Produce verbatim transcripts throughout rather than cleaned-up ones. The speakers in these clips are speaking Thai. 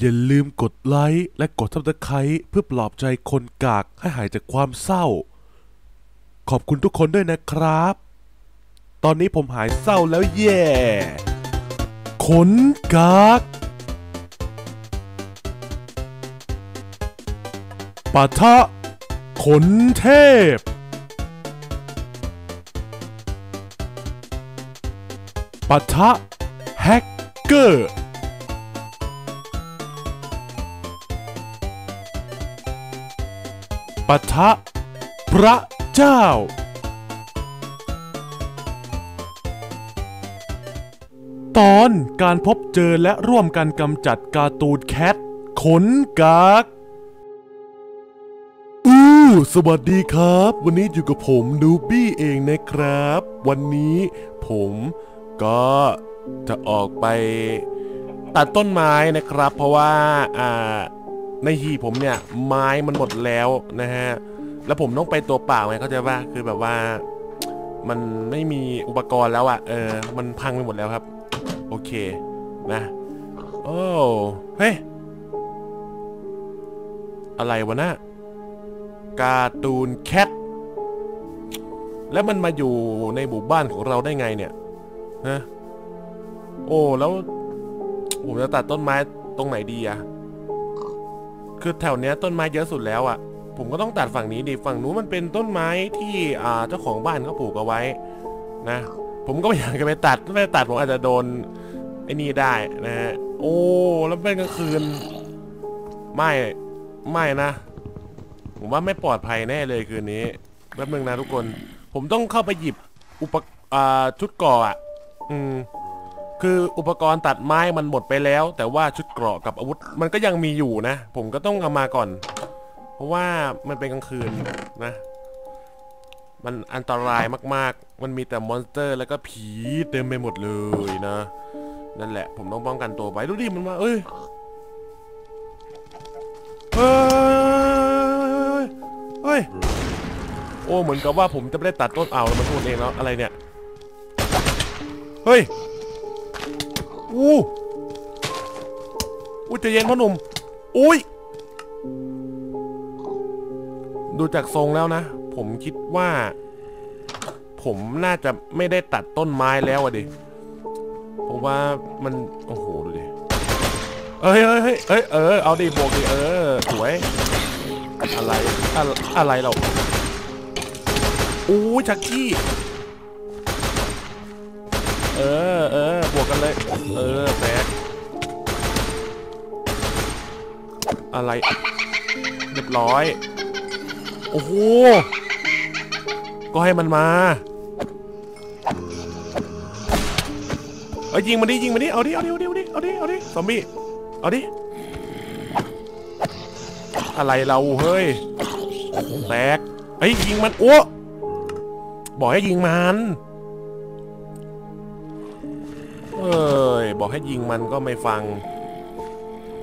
อย่าลืมกดไลค์และกดซับสไคร้เพื่อปลอบใจคนกากให้หายจากความเศร้าขอบคุณทุกคนด้วยนะครับตอนนี้ผมหายเศร้าแล้วแย่คนกากปะทะขนเทพปะทะแฮกเกอร์ปะทะพระเจ้าตอนการพบเจอและร่วมกันกำจัดการ์ตูนแคทขนกากสวัสดีครับวันนี้อยู่กับผมนูบี้เองนะครับวันนี้ผมก็จะออกไปตัดต้นไม้นะครับเพราะว่าอ่าในหีผมเนี่ยไม้มันหมดแล้วนะฮะแล้วผมต้องไปตัวเปล่าไงเข้าใจป่ะคือแบบว่ามันไม่มีอุปกรณ์แล้วอ่ะเออมันพังไปหมดแล้วครับโอเคนะโอ้เฮ้ยอะไรวะนะการ์ตูนแคทแล้วมันมาอยู่ในหมู่บ้านของเราได้ไงเนี่ยฮะโอ้แล้วผมจะตัดต้นไม้ตรงไหนดีอะคือแถวเนี้ยต้นไม้เยอะสุดแล้วอะผมก็ต้องตัดฝั่งนี้ดิฝั่งนู้นมันเป็นต้นไม้ที่อ่าเจ้าของบ้านเขาปลูกเอาไว้นะผมก็ไม่อยากจะไปตัดไม่ตัดผมอาจจะโดนไอ้นี่ได้นะฮะโอ้แล้วเป็นกลางคืนไม่ไม่นะผมว่าไม่ปลอดภัยแน่เลยคืนนี้แป๊บนึงนะทุกคนผมต้องเข้าไปหยิบอุปอ่าชุดเกราะอ่ะอืมคืออุปกรณ์ตัดไม้มันหมดไปแล้วแต่ว่าชุดเกราะกับอาวุธมันก็ยังมีอยู่นะผมก็ต้องเอามาก่อนเพราะว่ามันเป็นกลางคืนนะมันอันตรายมากๆมันมีแต่มอนสเตอร์แล้วก็ผีเต็มไปหมดเลยนะนั่นแหละผมต้องป้องกันตัวไว้ดูดิมันมาเอ้ยเอ้ยเฮ้ยโอ้เหมือนกับว่าผมจะไม่ได้ตัดต้นเอามันพูดเองแล้วอะไรเนี่ยเฮ้ยอู้อู้ใจเย็นพ่อหนุ่มอุ้ยดูจากทรงแล้วนะผมคิดว่าผมน่าจะไม่ได้ตัดต้นไม้แล้วอะดิเพราะว่ามันโอ้โหดูดิเอ้ยเอ้ยเอ้ยเออเอาดิบวกดิเออสวยอะไรอะไรเราอู้ชักกี้เออเออบวกกันเลยเออแบกอะไรเรียบร้อยโอ้โหก็ให้มันมาเอ้ยยิงมันดิยิงมันดิเอาดิเอาดิเอาดิเอาดิเอาดิเอาดิซอมบี้เอาดิอะไรเราเฮ้ยแบกไอ้ยิงมันโอ้บอกให้ยิงมันเอ้ยบอกให้ยิงมันก็ไม่ฟัง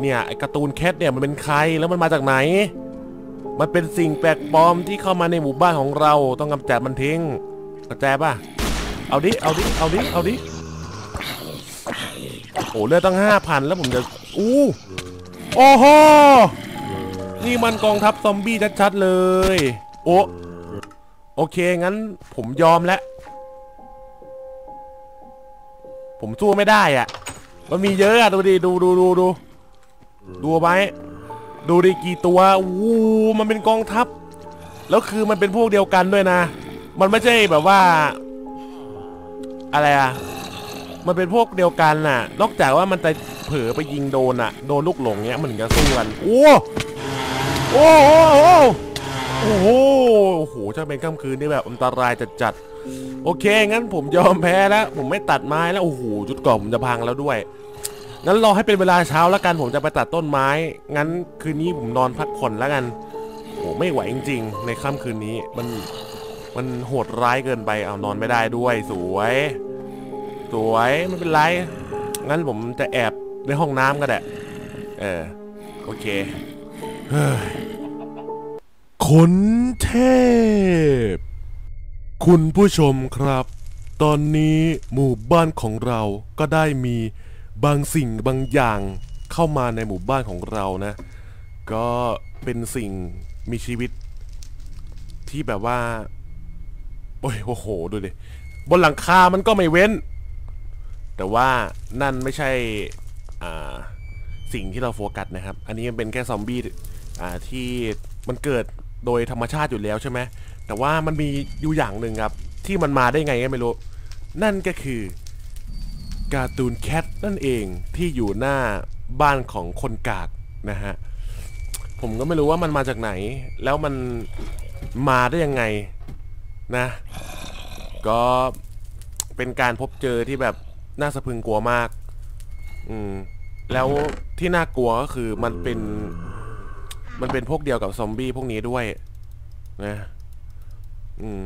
เนี่ยไอ้การ์ตูนแคทเนี่ยมันเป็นใครแล้วมันมาจากไหนมันเป็นสิ่งแปลกปลอมที่เข้ามาในหมู่บ้านของเราต้องกำจัดมันทิ้งกระจายป่ะเอาดิเอาดิเอาดิเอาดิโอ้เลือดตั้งห้าพันแล้วผมจะอู้โอ้โหนี่มันกองทัพซอมบี้ชัดๆเลยโอ้โอเคงั้นผมยอมแล้วผมสู้ไม่ได้อ่ะมันมีเยอะอ่ะดูดิดูดูดูดูดูไปดูดิกี่ตัววูมันเป็นกองทัพแล้วคือมันเป็นพวกเดียวกันด้วยนะมันไม่ใช่แบบว่าอะไรอ่ะมันเป็นพวกเดียวกันน่ะนอกจากว่ามันจะเผลอไปยิงโดนอ่ะโดนลูกหลงเนี้ยมันถึงจะสู้กันโอ้โอ้โอ้โอ้โอ้โหโอ้โหจะเป็นค่ำคืนที่แบบอันตรายจัดจัดโอเคงั้นผมยอมแพ้แล้วผมไม่ตัดไม้แล้วโอ้โหจุดก่อนผมจะพังแล้วด้วยงั้นรอให้เป็นเวลาเช้าแล้วกันผมจะไปตัดต้นไม้งั้นคืนนี้ผมนอนพักผ่อนแล้วกันโอ้ไม่ไหวจริงๆในค่ำคืนนี้มันมันโหดร้ายเกินไปเอานอนไม่ได้ด้วยสวยสวยไม่เป็นไรงั้นผมจะแอบในห้องน้ำก็ได้เออโอเคขนเทพคุณผู้ชมครับตอนนี้หมู่บ้านของเราก็ได้มีบางสิ่งบางอย่าง เข้ามาในหมู่บ้านของเรานะก็เป็นสิ่งมีชีวิตที่แบบว่าโอ้ยโอ้โหดูดิบนหลังคามันก็ไม่เว้นแต่ว่านั่นไม่ใช่อ่าสิ่งที่เราโฟกัสนะครับอันนี้มันเป็นแค่ซอมบี้อ่าที่มันเกิดโดยธรรมชาติอยู่แล้วใช่ไหมแต่ว่ามันมีอยู่อย่างหนึ่งครับที่มันมาได้ไงก็ไม่รู้นั่นก็คือการ์ตูนแคทนั่นเองที่อยู่หน้าบ้านของคนกาดนะฮะผมก็ไม่รู้ว่ามันมาจากไหนแล้วมันมาได้ยังไงนะก็เป็นการพบเจอที่แบบน่าสะพรึงกลัวมากอืมแล้วที่น่ากลัวก็คือมันเป็นมันเป็นพวกเดียวกับซอมบี้พวกนี้ด้วยนะอืม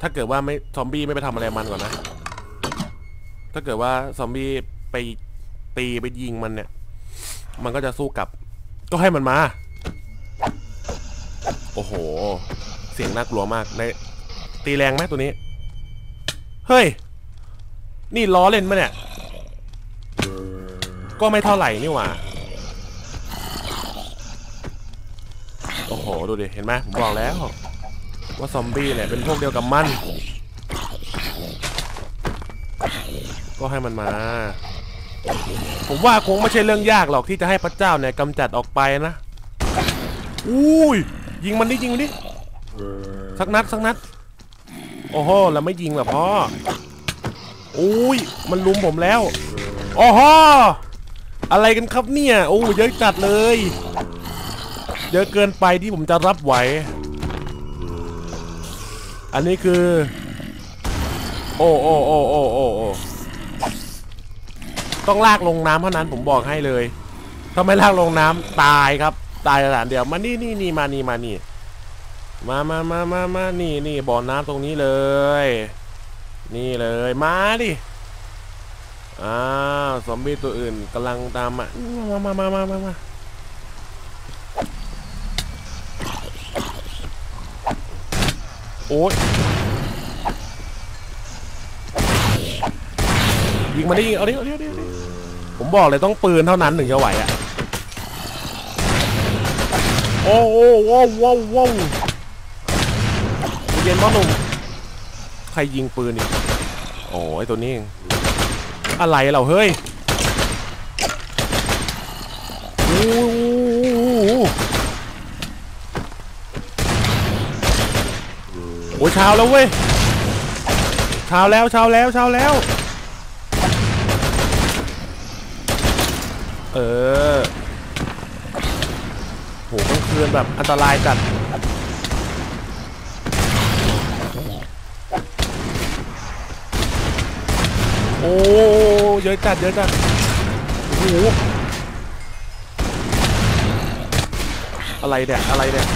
ถ้าเกิดว่าไม่ซอมบี้ไม่ไปทำอะไรมันก่อนนะถ้าเกิดว่าซอมบี้ไปตีไปยิงมันเนี่ยมันก็จะสู้กลับก็ให้มันมาโอ้โหเสียงน่ากลัวมากในตีแรงไหมตัวนี้เฮ้ยนี่ล้อเล่นมั้ยเนี่ยก็ไม่เท่าไหร่นี่หว่าโอ้โหดูดิเห็นไหมผมบอกแล้วว่าซอมบี้เนี่ยเป็นพวกเดียวกับมันก็ให้มันมาผมว่าคงไม่ใช่เรื่องยากหรอกที่จะให้พระเจ้าเนี่ยกำจัดออกไปนะอุ้ยยิงมันดิยิงมันดิสักนัดสักนัดโอ้โหเราไม่ยิงหรอพ่ออุ้ยมันลุมผมแล้วโอ้โหอะไรกันครับเนี่ยโอ้เยอะจัดเลยเยอะเกินไปที่ผมจะรับไหวอันนี้คือโอ้โอ้โอ้โอ้โอ้โอ้ต้องลากลงน้ำเท่านั้นผมบอกให้เลยถ้าไม่ลากลงน้ำตายครับตายสถานเดียวมานี่นี่นี่มานี่มานี่มามามามามานี่นี่บ่อน้ำตรงนี้เลยนี่เลยมาดิอ้าวซอมบี้ตัวอื่นกำลังตามมามามามามาโอ๊ยยิงมาดิยิงเอาดิเอาดิเอาดิผมบอกเลยต้องปืนเท่านั้นถึงจะไหวอ่ะโอ้โหว้าวว้าวว้าวเย็นมากหนุ่มใครยิงปืนนี่โอ้ยตัวนี้อะไรเราเฮ้ยโอ้โหเช้าแล้วเว้ยเช้าแล้วเช้าแล้วเช้าแล้วเออโหกลางคืนแบบอันตรายจัดโอ้เยอะจัดเยอะจัดโอ้โหอะไรเนี่ยอะไรเนี่ยเ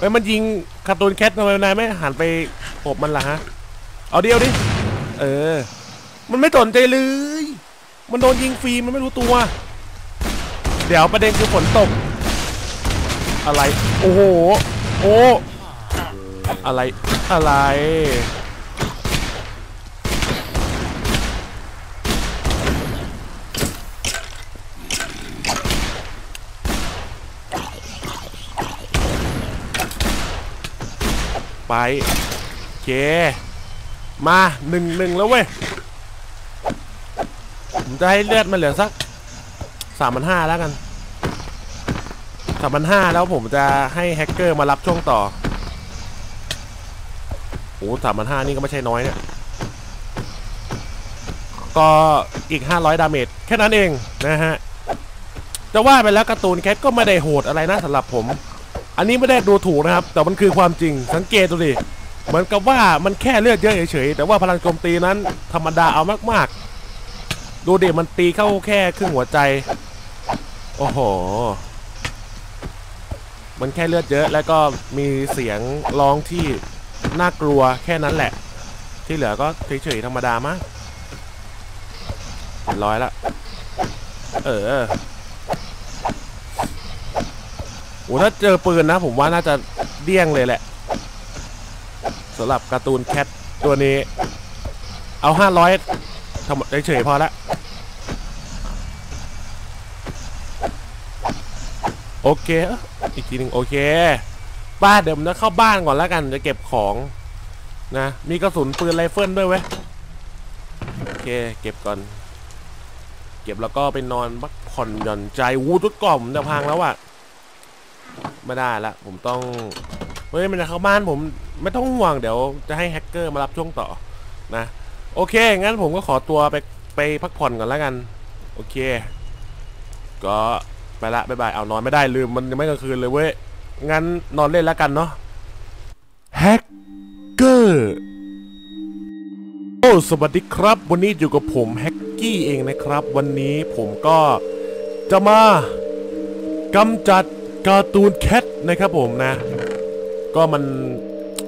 อ้ยมันยิงการ์ตูนแคททำไมนายไม่หันไปปบมันล่ะฮะเอาเดียวดิเออมันไม่สนใจเลยมันโดนยิงฟรีมันไม่รู้ตัวเดี๋ยวประเด็นคือฝนตกอะไรโอ้โหโอ้อะไรอะไรไปเจมาหนึ่งหนึ่งแล้วเว้ยผมจะให้เลือดมันเหลือสักสามพันห้าแล้วกันสามพันห้าแล้วผมจะให้แฮกเกอร์มารับช่วงต่อโอ้สามพันห้านี่ก็ไม่ใช่น้อยเนี่ยก็อีกห้าร้อยดาเมจแค่นั้นเองนะฮะจะว่าไปแล้วการ์ตูนแคทก็ไม่ได้โหดอะไรนะสำหรับผมอันนี้ไม่ได้ดูถูกนะครับแต่มันคือความจริงสังเกตดูดิเหมือนกับว่ามันแค่เลือดเยอะเฉยๆแต่ว่าพลังโจมตีนั้นธรรมดาเอามากๆดูดิมันตีเข้าแค่ครึ่งหัวใจโอ้โหมันแค่เลือดเยอะแล้วก็มีเสียงร้องที่น่ากลัวแค่นั้นแหละที่เหลือก็เฉยๆธรรมดามากร้อยละเออโอ้ถ้าเจอปืนนะผมว่าน่าจะเดี้ยงเลยแหละสำหรับการ์ตูนแคทตัวนี้เอาห้าร้อย ทำหมดได้เฉยพอละโอเคอีกทีหนึ่งโอเคบ้านเดี๋ยวผมจะเข้าบ้านก่อนแล้วกันจะเก็บของนะมีกระสุนปืนไรเฟิลด้วยเว้ยโอเคเก็บก่อนเก็บแล้วก็ไปนอนพักผ่อนหย่อนใจวูทุกกล่อมแต่พังแล้วอะไม่ได้ละผมต้องเฮ้ยมันจะเข้าบ้านผมไม่ต้องห่วงเดี๋ยวจะให้แฮกเกอร์มารับช่วงต่อนะโอเคงั้นผมก็ขอตัวไปไปพักผ่อนก่อนแล้วกันโอเคก็ไปละบ๊ายบายเอานอนไม่ได้ลืมมันยังไม่กลางคืนเลยเว้ยงั้นนอนเล่นแล้วกันเนาะแฮกเกอร์โอ้สวัสดีครับวันนี้อยู่กับผมแฮกกี้เองนะครับวันนี้ผมก็จะมากำจัดการ์ตูนแคทนะครับผมนะก็มัน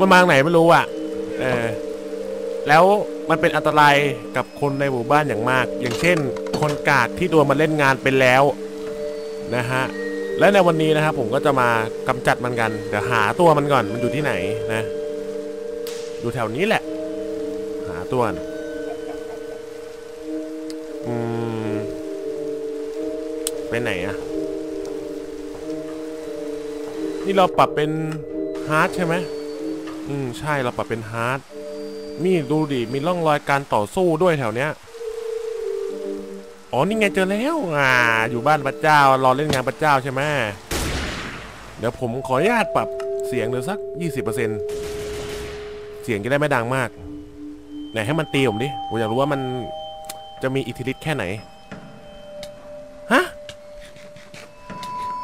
มันมาไหนไม่รู้อ่ะเออแล้วมันเป็นอันตรายกับคนในหมู่บ้านอย่างมากอย่างเช่นคนกาดที่ตัวมันเล่นงานไปแล้วนะฮะและในวันนี้นะครับผมก็จะมากำจัดมันกันเดี๋ยวหาตัวมันก่อนมันอยู่ที่ไหนนะอยู่แถวนี้แหละหาตัวอืมไปไหนอะนี่เราปรับเป็นฮาร์ดใช่ไหมอืมใช่เราปรับเป็นฮาร์ดมีดูดิมีร่องรอยการต่อสู้ด้วยแถวเนี้ยอ๋อนี่ไงเจอแล้วอ่าอยู่บ้านพระเจ้ารอเล่นงานพระเจ้าใช่ไหมเดี๋ยวผมขออนุญาตปรับเสียงเดี๋ยวสัก ยี่สิบเปอร์เซ็นต์ เสียงจะได้ไม่ดังมากไหนให้มันตีผมดิผมอยากรู้ว่ามันจะมีอิทธิฤทธิ์แค่ไหนฮะ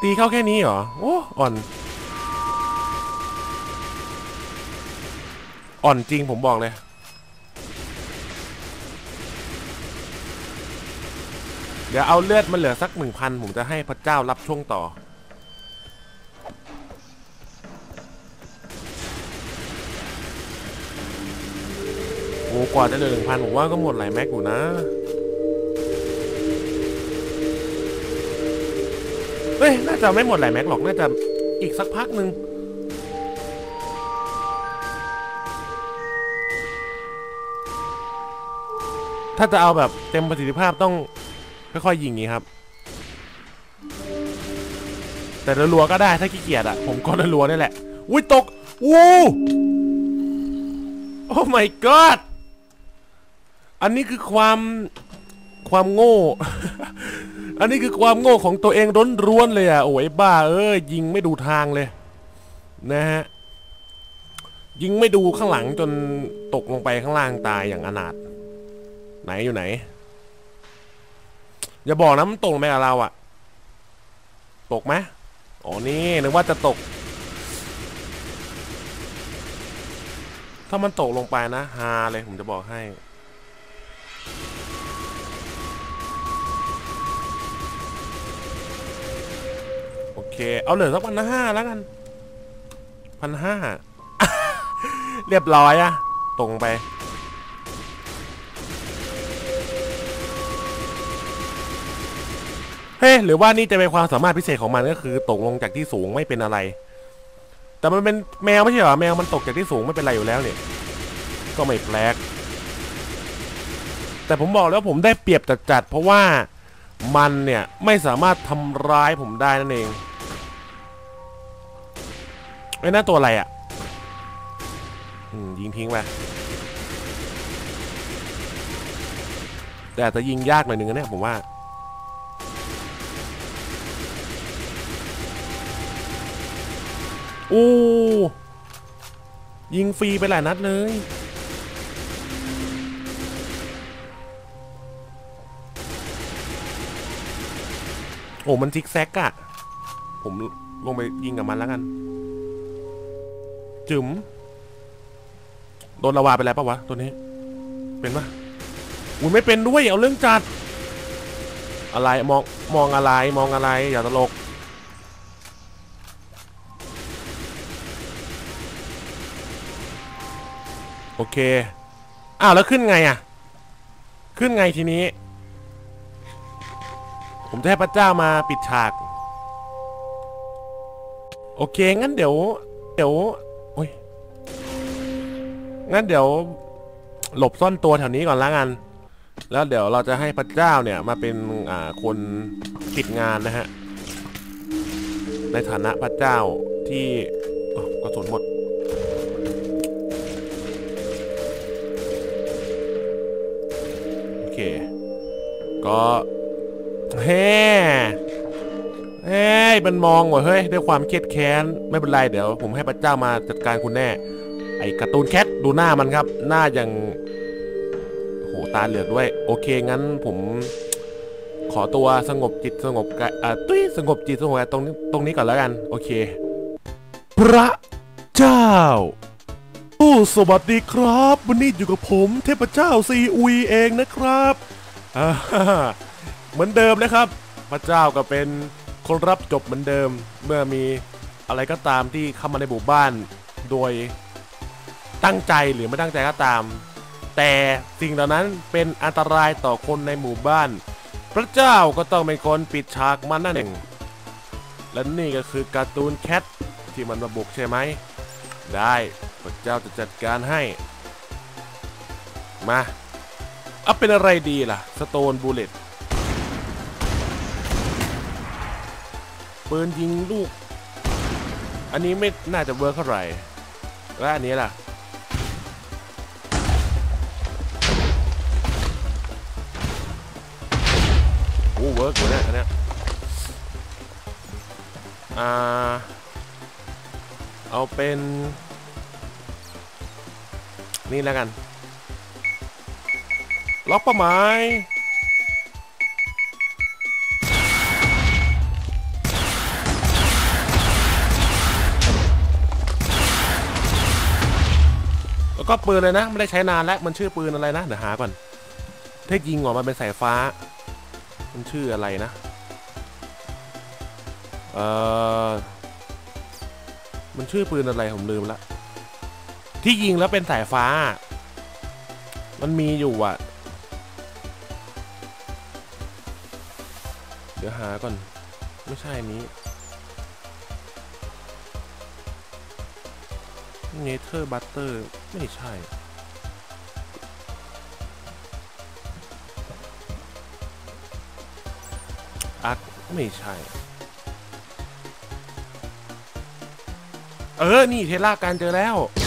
ตีเข้าแค่นี้เหรอโอ้อ่อนอ่อนจริงผมบอกเลยเดี๋ยวเอาเลือดมันเหลือสักหนึ่งพันผมจะให้พระเจ้ารับช่วงต่อโอ้กว่าจะเหลือหนึ่งพันผมว่าก็หมดหลายแม็กอยู่นะเฮ้ยน่าจะไม่หมดหลายแม็กหรอกน่าจะอีกสักพักหนึ่งถ้าจะเอาแบบเต็มประสิทธิภาพต้องค่อยๆยิงงี้ครับแต่รัวๆก็ได้ถ้าขี้เกียจอะผมก็รัวๆนี่แหละอุ้ยตกอู้โอ้ my god อันนี้คือความความโง่ อันนี้คือความโง่ของตัวเองร้วนๆเลยอะโอ้ยบ้าเอ้ยยิงไม่ดูทางเลยนะฮะยิงไม่ดูข้างหลังจนตกลงไปข้างล่างตายอย่างอนาถไหนอยู่ไหนอย่าบอกนะมันตกไหมกับเราอะตกไหมอ๋อนี่นึกว่าจะตกถ้ามันตกลงไปนะฮาเลยผมจะบอกให้โอเคเอาเหลือสักพันห้าแล้วกันพันห้าเรียบร้อยอะตรงไปเฮ้หรือว่านี่จะเป็นความสามารถพิเศษของมันก็คือตกลงจากที่สูงไม่เป็นอะไรแต่มันเป็นแมวไม่ใช่เหรอแมวมันตกจากที่สูงไม่เป็นไรอยู่แล้วเนี่ยก็ไม่แปลกแต่ผมบอกแล้วผมได้เปรียบจัดๆเพราะว่ามันเนี่ยไม่สามารถทำร้ายผมได้นั่นเองไอ้หน้าตัวอะไรอ่ะยิงทิ้งไปแต่อาจจะยิงยากหน่อยนึงนะเนี่ยผมว่าโอ้ยิงฟรีไปหลายนัดเลยโอ้มันซิกแซกอะผมลงไปยิงกับมันแล้วกันจุ๋มโดนละวาไปแล้วปะวะตัวนี้เป็นปะอุ้ยไม่เป็นด้วยเอาเรื่องจัดอะไรมองมองอะไรมองอะไรอย่าตลกโอเคอ้าวแล้วขึ้นไงอ่ะขึ้นไงทีนี้ผมจะให้พระเจ้ามาปิดฉากโอเคงั้นเดี๋ยวเดี๋ยวโอ้ยงั้นเดี๋ยวหลบซ่อนตัวแถวนี้ก่อนละกัน แล้วเดี๋ยวเราจะให้พระเจ้าเนี่ยมาเป็นอ่าคนติดงานนะฮะในฐานะพระเจ้าที่กระสุนหมดโอเคก็เฮ้เฮ้ยมันมองว่ะเฮ้ยด้วยความเครียดแค้นไม่เป็นไรเดี๋ยวผมให้พระเจ้ามาจัดการคุณแน่ไอ้การ์ตูนแคทดูหน้ามันครับหน้ายังโหตาเหลือกด้วยโอเคงั้นผมขอตัวสงบจิตสงบกายอ่ะตุ้ยสงบจิตสงบกายตรงนี้ตรงนี้ก่อนแล้วกันโอเคพระเจ้าโอ้สวัสดีครับวันนี้อยู่กับผมเทพเจ้าซีอุยเองนะครับอ่าเหมือนเดิมนะครับพระเจ้าก็เป็นคนรับจบเหมือนเดิมเมื่อมีอะไรก็ตามที่เข้ามาในหมู่บ้านโดยตั้งใจหรือไม่ตั้งใจก็ตามแต่สิ่งเหล่านั้นเป็นอันตรายต่อคนในหมู่บ้านพระเจ้าก็ต้องเป็นคนปิดฉากมันนั่นเองและนี่ก็คือการ์ตูนแคทที่มันมาบุกใช่ไหมได้พระเจ้าจะจัดการให้มาเอาเป็นอะไรดีล่ะสโตนบูลเลตปืนยิงลูกอันนี้ไม่น่าจะเวิร์คเท่าไหร่แล้วอันนี้ล่ะโอ้เวิร์คหมดแล้วอันเนี้ยอ่าเอาเป็นนี่แล้วกันล็อกเป้าหมายแล้วก็ปืนเลยนะไม่ได้ใช้นานแล้วมันชื่อปืนอะไรนะเดี๋ยวหาก่อนถ้ายิงออกมาเป็นสายฟ้ามันชื่ออะไรนะเออมันชื่อปืนอะไรผมลืมละที่ยิงแล้วเป็นสายฟ้ามันมีอยู่อ่ะเดี๋ยวหาก่อนไม่ใช่นี้เนเธอร์บัตเตอร์ไม่ใช่อักไม่ใช่เออนี่เทล่าการเจอแล้วโอ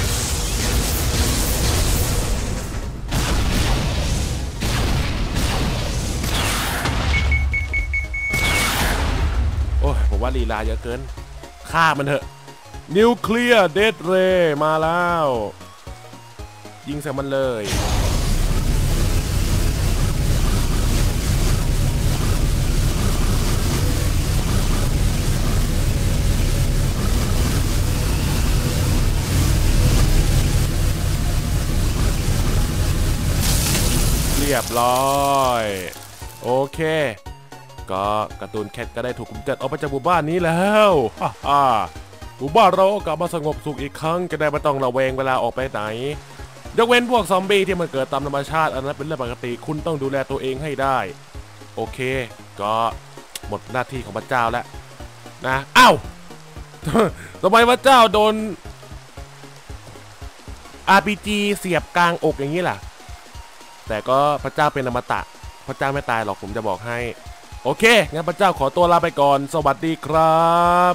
้ยผมว่าลีลาเยอะเกินฆ่ามันเถอะนิวเคลียร์เดดเรย์มาแล้วยิงใส่มันเลยเรียบร้อยโอเคก็การ์ตูนแคทก็ได้ถูกกุมจัดออกไปจากหมู่บ้านนี้แล้วฮ่าหมู่บ้านเรากลับมาสงบสุขอีกครั้งก็ได้ไม่ต้องระแวงเวลาออกไปไหนยกเว้นพวกซอมบี้ที่มันเกิดตามธรรมชาติอันนั้นเป็นเรื่องปกติคุณต้องดูแลตัวเองให้ได้โอเคก็หมดหน้าที่ของพระเจ้าแล้วนะอ้าวทำไมพระเจ้าโดน อาร์ พี จี เสียบกลางอกอย่างนี้ล่ะแต่ก็พระเจ้าเป็นอมตะพระเจ้าไม่ตายหรอกผมจะบอกให้โอเคงั้นพระเจ้าขอตัวลาไปก่อนสวัสดีครับ